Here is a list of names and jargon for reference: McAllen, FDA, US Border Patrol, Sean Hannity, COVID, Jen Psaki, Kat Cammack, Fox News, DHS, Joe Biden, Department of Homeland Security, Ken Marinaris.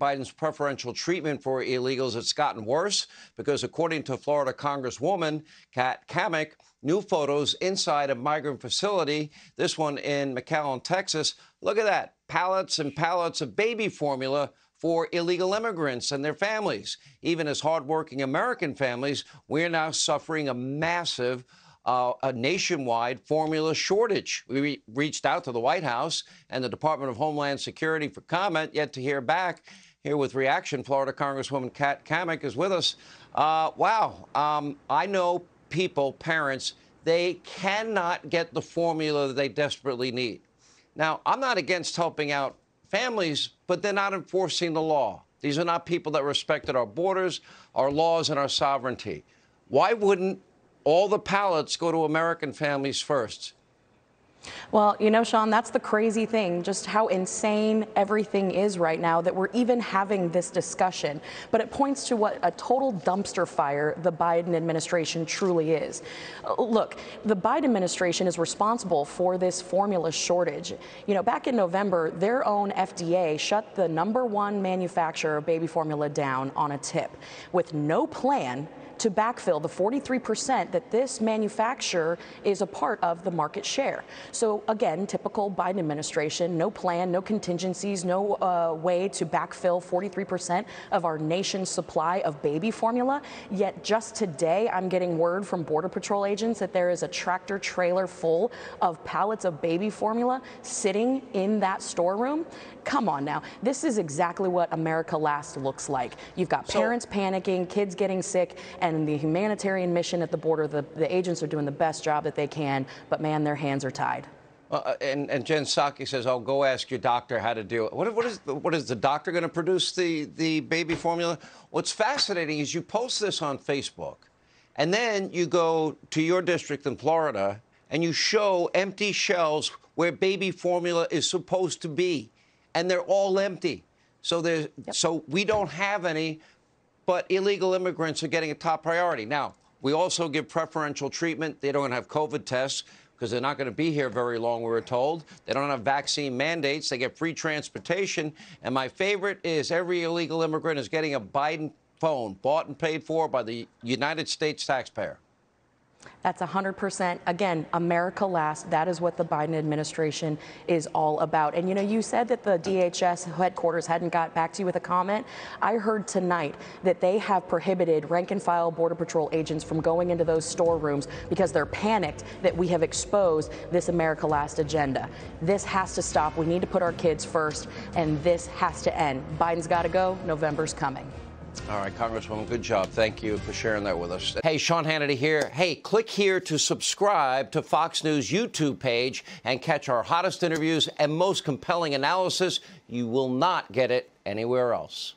Biden's preferential treatment for illegals has gotten worse because, according to Florida Congresswoman Kat Cammack, new photos inside a migrant facility, this one in McAllen, Texas. Look at that, pallets and pallets of baby formula for illegal immigrants and their families. Even as hardworking American families, we're now suffering a massive a nationwide formula shortage. We reached out to the White House and the Department of Homeland Security for comment, yet to hear back. Here with reaction, Florida Congresswoman Kat Cammack is with us. I know people, parents, they cannot get the formula that they desperately need. Now, I'm not against helping out families, but they're not enforcing the law. These are not people that respected our borders, our laws, and our sovereignty. Why wouldn't all the pallets go to American families first? Well, you know, Sean, that's the crazy thing, just how insane everything is right now that we're even having this discussion. But it points to what a total dumpster fire the Biden administration truly is. Look, the Biden administration is responsible for this formula shortage. You know, back in November, their own FDA shut the #1 manufacturer of baby formula down on a tip with no plan to backfill the 43% that this manufacturer is a part of the market share. So again, typical Biden administration, no plan, no contingencies, no way to backfill 43% of our nation's supply of baby formula. Yet just today, I'm getting word from Border Patrol agents that there is a tractor trailer full of pallets of baby formula sitting in that storeroom. Come on now, this is exactly what America Last looks like. You've got parents panicking, kids getting sick, and the humanitarian mission at the border, the agents are doing the best job that they can, but man, their hands are tied. And Jen Psaki says, "I'll go ask your doctor how to do it." What is the doctor going to produce the baby formula? What's fascinating is you post this on Facebook, and then you go to your district in Florida and you show empty shelves where baby formula is supposed to be, and they're all empty. So there's so we don't have any. But illegal immigrants are getting a top priority. Now, we also give preferential treatment. They don't have COVID tests because they're not going to be here very long, we were told. They don't have vaccine mandates. They get free transportation. And my favorite is every illegal immigrant is getting a Biden phone bought and paid for by the United States taxpayer. That's 100%. Again, America Last. That is what the Biden administration is all about. And, you know, you said that the DHS headquarters hadn't got back to you with a comment. I heard tonight that they have prohibited rank and file Border Patrol agents from going into those storerooms because they're panicked that we have exposed this America Last agenda. This has to stop. We need to put our kids first, and this has to end. Biden's got to go. November's coming. All right, Congresswoman, good job. Thank you for sharing that with us. Hey, Sean Hannity here. Hey, click here to subscribe to Fox News YouTube page and catch our hottest interviews and most compelling analysis. You will not get it anywhere else.